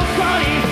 nobody.